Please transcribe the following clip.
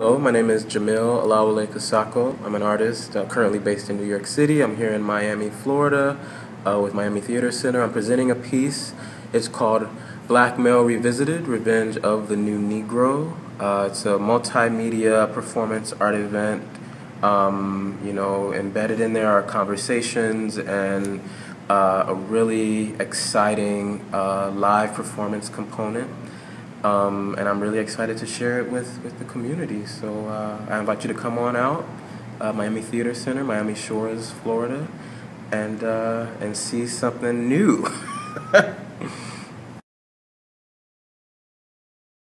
Hello, my name is Jamil Olawale Kosoko. I'm an artist currently based in New York City. I'm here in Miami, Florida with Miami Theater Center. I'm presenting a piece. It's called Black Male Revisited: Revenge of the New Negro. It's a multimedia performance art event. You know, embedded in there are conversations and a really exciting live performance component. And I'm really excited to share it with the community. So I invite you to come on out, Miami Theater Center, Miami Shores, Florida, and see something new.